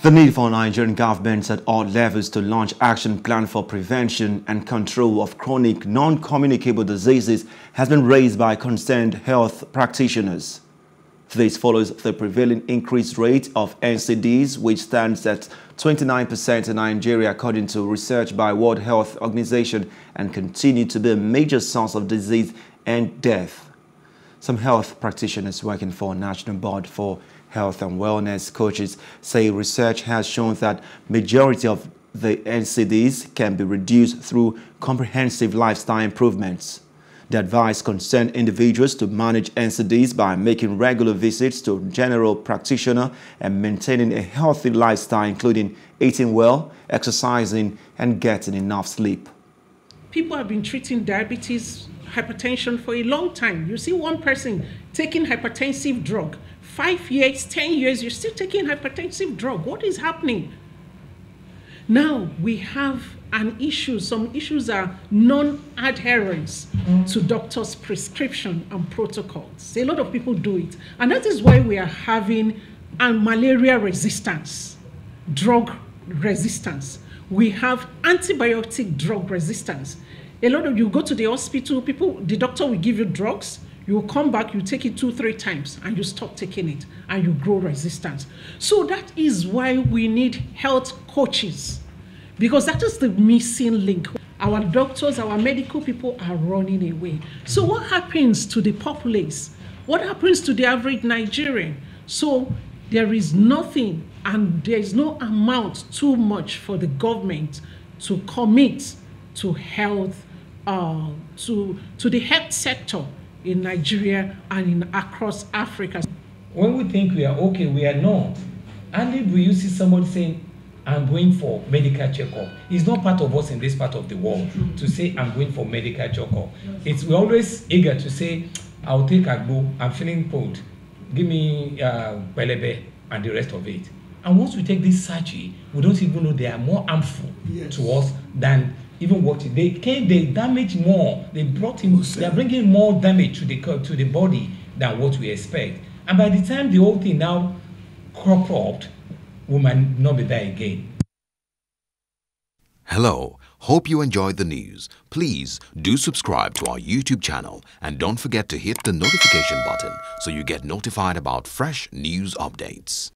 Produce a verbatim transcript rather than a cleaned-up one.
The need for Nigerian governments at all levels to launch action plan for prevention and control of chronic non-communicable diseases has been raised by concerned health practitioners. This follows the prevailing increased rate of N C Ds, which stands at twenty-nine percent in Nigeria according to research by World Health Organization, and continue to be a major source of disease and death. Some health practitioners working for National Board for Health and Wellness coaches say research has shown that majority of the N C Ds can be reduced through comprehensive lifestyle improvements. The advice concerns individuals to manage N C Ds by making regular visits to general practitioner and maintaining a healthy lifestyle, including eating well, exercising, and getting enough sleep. People have been treating diabetes, hypertension for a long time. You see one person taking hypertensive drug, five years, ten years, you're still taking hypertensive drug. What is happening? Now we have an issue. Some issues are non-adherence to doctors' prescription and protocols. A lot of people do it. And that is why we are having a malaria resistance, drug resistance. We have antibiotic drug resistance. A lot of you go to the hospital, people, the doctor will give you drugs, you will come back, you take it two, three times, and you stop taking it, and you grow resistance. So that is why we need health coaches, because that is the missing link. Our doctors, our medical people are running away. So what happens to the populace? What happens to the average Nigerian? So there is nothing, and there is no amount too much for the government to commit to health, Uh, to, to the health sector in Nigeria and in, across Africa. When we think we are okay, we are not. And if we see someone saying, I'm going for medical checkup, it's not part of us in this part of the world to say, I'm going for medical checkup. It's, we're always eager to say, I'll take a agbo, I'm feeling cold, give me uh, belebe and the rest of it. And once we take this sachet, we don't even know they are more harmful yes. to us than even what they came, they damage more. They brought in, they are bringing more damage to the to the body than what we expect. And by the time the whole thing now crop up, we might not be there again. Hello, hope you enjoyed the news. Please do subscribe to our YouTube channel and don't forget to hit the notification button so you get notified about fresh news updates.